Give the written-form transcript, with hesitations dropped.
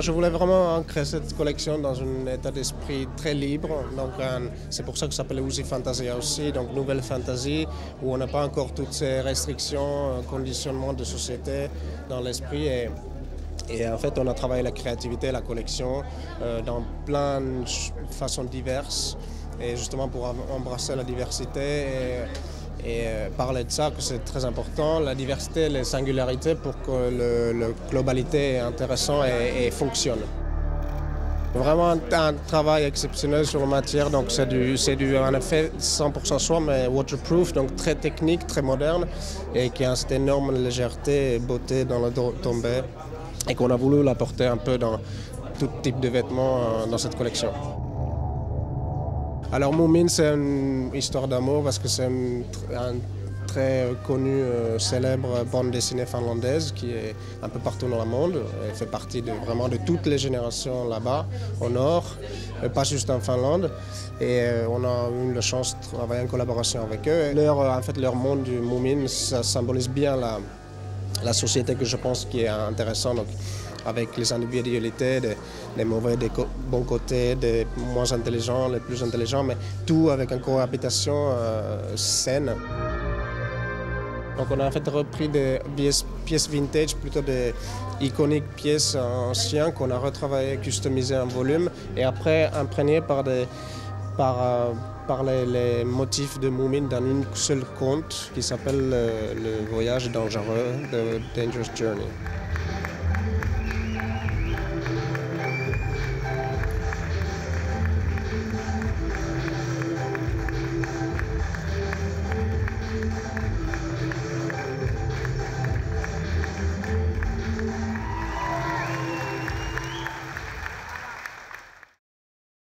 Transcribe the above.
Je voulais vraiment ancrer cette collection dans un état d'esprit très libre. C'est pour ça que ça s'appelle Ouzi Fantasia aussi, donc nouvelle fantasy, où on n'a pas encore toutes ces restrictions, conditionnements de société dans l'esprit. Et en fait, on a travaillé la créativité, la collection, dans plein de façons diverses, et justement pour embrasser la diversité et parler de ça, que c'est très important, la diversité, les singularités, pour que la globalité est intéressante et fonctionne. Vraiment un travail exceptionnel sur la matière, donc c'est en effet 100% soie, mais waterproof, donc très technique, très moderne, et qui a cette énorme légèreté et beauté dans la tombée, et qu'on a voulu l'apporter un peu dans tout type de vêtements dans cette collection. Alors Moomin, c'est une histoire d'amour parce que c'est un très connu, célèbre bande dessinée finlandaise qui est un peu partout dans le monde. Elle fait partie vraiment de toutes les générations là-bas, au nord, pas juste en Finlande. Et on a eu la chance de travailler en collaboration avec eux. En fait, leur monde du Moomin, ça symbolise bien la société que je pense qui est intéressante. Donc, avec les individualités, des mauvais, des bons côtés, des moins intelligents, les plus intelligents, mais tout avec une cohabitation saine. Donc on a en fait repris des pièces vintage, plutôt des iconiques pièces anciennes qu'on a retravaillées, customisées en volume et après imprégnées par les motifs de Moomin dans une seule conte qui s'appelle le voyage dangereux, The Dangerous Journey.